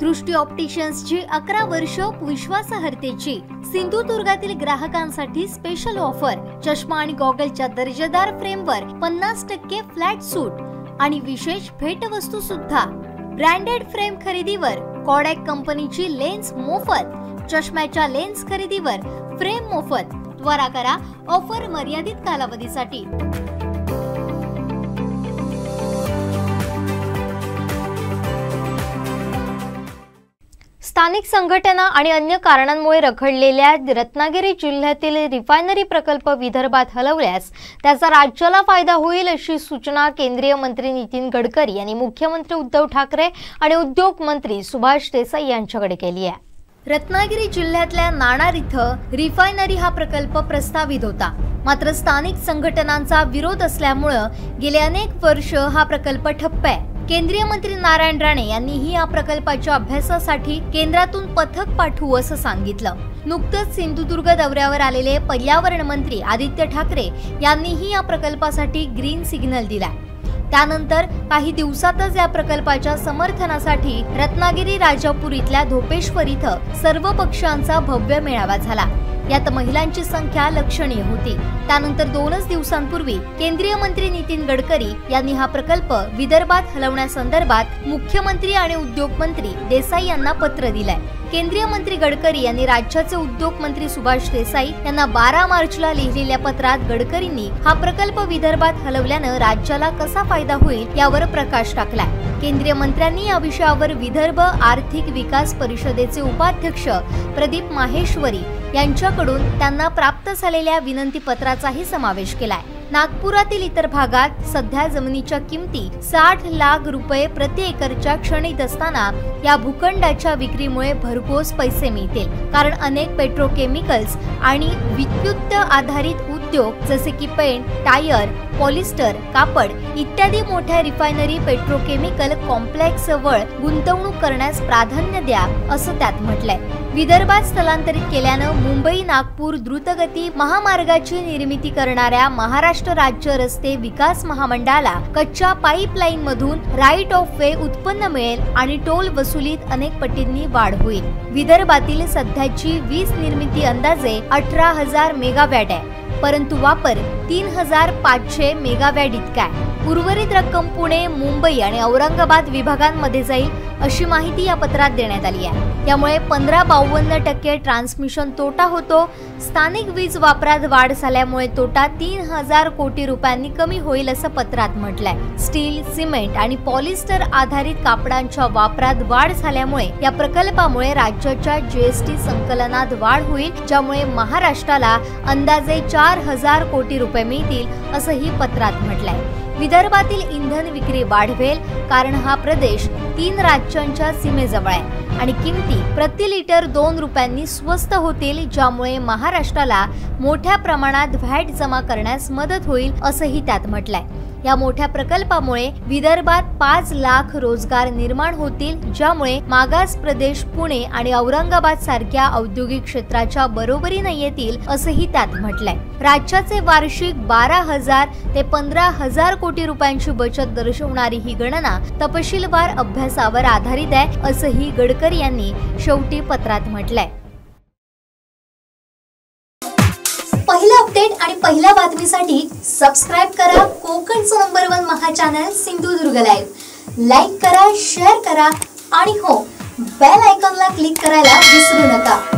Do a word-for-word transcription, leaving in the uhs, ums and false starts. दृष्टी ऑप्टिशियन्स ची अकरा वर्ष विश्वासार्हतेची सिंधुदुर्गातील ग्राहकांसाठी स्पेशल ऑफर। चष्मा आणि गॉगलच्या दर्जेदार फ्रेमवर पन्नास टक्के फ्लॅट सूट आणि विशेष भेटवस्तू सुद्धा। ब्रँडेड फ्रेम खरेदीवर कोडॅक कंपनीची लेन्स मोफत, चष्म्याच्या लेन्स खरेदीवर फ्रेम मोफत। त्वरा करा, ऑफर मर्यादित कालावधीसाठी। स्थानिक संघटना आणि अन्य कारणांमुळे रखडलेल्या रत्नागिरी जिल्ह्यातील रिफायनरी प्रकल्प विदर्भात हलवल्यास त्याचा राज्याला फायदा होईल, अशी सूचना केंद्रीय मंत्री नितीन गडकरी यांनी मुख्यमंत्री उद्धव ठाकरे आणि उद्योग मंत्री सुभाष देसाई यांच्याकडे केली आहे। रत्नागिरी जिल्ह्यातल्या नाणार इथं रिफायनरी हा प्रकल्प प्रस्तावित होता, मात्र स्थानिक संघटनांचा विरोध असल्यामुळे गेले अनेक वर्ष हा प्रकल्प ठप्प आहे। केंद्रीय मंत्री नारायण राणे यांनीही या प्रकल्पाच्या अभ्यासासाठी केंद्रातून पथक पाठवू असं सांगितलं। नुकतंच सिंधुदुर्ग दौऱ्यावर आलेले पर्यावरण मंत्री आदित्य ठाकरे यांनीही या प्रकल्पासाठी ग्रीन सिग्नल दिला। त्यानंतर काही दिवसातच या प्रकल्पाच्या समर्थनासाठी रत्नागिरी राजापूर इथल्या धोपेश्वर इथं सर्व पक्षांचा भव्य मेळावा झाला। यात महिलांची संख्या लक्षणीय होती। त्यानंतर दोनच दिवसांपूर्वी केंद्रीय मंत्री नितीन गडकरी यांनी हा प्रकल्प विदर्भात हलवण्यासंदर्भात मुख्यमंत्री आणि उद्योग मंत्री देसाई यांना पत्र दिलंय। केंद्रीय मंत्री गडकरी यांनी राज्याचे उद्योग मंत्री सुभाष देसाई यांना बारा मार्चला लिहिलेल्या पत्रात गडकरींनी हा प्रकल्प विदर्भात हलवल्यानं राज्याला कसा फायदा होईल यावर प्रकाश टाकला। केंद्रीय मंत्र्यांनी या विषयावर विदर्भ आर्थिक विकास परिषदेचे उपाध्यक्ष प्रदीप माहेश्वरी यांच्याकडून त्यांना प्राप्त झालेल्या विनंती पत्राचाही समावेश केलाय। नागपुरातील इतर भागात सध्या जमिनीच्या किमती साठ लाख रुपये प्रति एकरच्या क्षणीत असताना या भूखंडाच्या विक्रीमुळे भरघोस पैसे मिळतील, कारण अनेक पेट्रोकेमिकल्स आणि विद्युत आधारित उद्योग जसे की पेंट, टायर, पॉलिस्टर, कापड इत्यादी मोठ्या रिफायनरी पेट्रोकेमिकल कॉम्प्लेक्स वर गुंतवणूक करण्यास प्राधान्य द्या असं त्यात म्हटलंय। विदर्भात स्थलांतरित केल्यानं मुंबई नागपूर द्रुतगती महामार्गाची निर्मिती करणाऱ्या महाराष्ट्र राज्य रस्ते विकास महामंडळाला कच्च्या पाईपलाईन मधून राईट ऑफ वे उत्पन्न मिळेल आणि टोल वसुलीत अनेक पटींनी वाढ होईल। विदर्भातील सध्याची वीज निर्मिती अंदाजे अठरा हजार मेगावॅट आहे, परंतु वापर तीन हजार पाचशे मेगावॅट इतका आहे। उर्वरित रक्कम पुणे, मुंबई आणि औरंगाबाद विभागांमध्ये जाईल अशी माहिती या पत्रात देण्यात आली आहे। त्यामुळे पंधरा बावन्न टक्के ट्रान्समिशन तोटा होतो। स्थानिक वीज वापरात वाढ झाल्यामुळे तोटा तीन हजार कोटी रुपयांनी कमी होईल असं पत्रात म्हटलंय। स्टील, सिमेंट आणि पॉलिस्टर आधारित कापडांच्या वापरात वाढ झाल्यामुळे या प्रकल्पामुळे राज्याच्या जीएसटी संकलनात वाढ होईल, ज्यामुळे महाराष्ट्राला अंदाजे चार हजार कोटी रुपये मिळतील असंही पत्रात म्हटलंय। विदर्भातील इंधन विक्री वाढवेल, कारण हा प्रदेश तीन राज्यांच्या सीमेजवळ आहे आणि किमती प्रति लिटर दोन रुपयांनी स्वस्त होतील, ज्यामुळे महाराष्ट्राला मोठ्या प्रमाणात व्हॅट जमा करण्यास मदत होईल असंही त्यात म्हटलंय। या मोठ्या प्रकल्पामुळे विदर्भात पाच लाख रोजगार निर्माण होतील, ज्यामुळे मागास प्रदेश पुणे आणि औरंगाबाद सारख्या औद्योगिक क्षेत्राच्या बरोबरीने येतील असंही त्यात म्हटलंय। राज्याचे वार्षिक बारा हजार ते पंधरा हजार कोटी रुपयांची बचत दर्शवणारी ही गणना तपशीलवार अभ्यासावर आधारित आहे असंही गडकरी यांनी शेवटी पत्रात म्हटलंय। पहिला अपडेट आणि पहिल्या बातमीसाठी सबस्क्राइब करा कोकणचं नंबर वन महा चॅनल सिंधुदुर्ग लाईव्ह। लाईक करा, शेअर करा आणि हो, बेल आयकॉनला क्लिक करायला विसरू नका।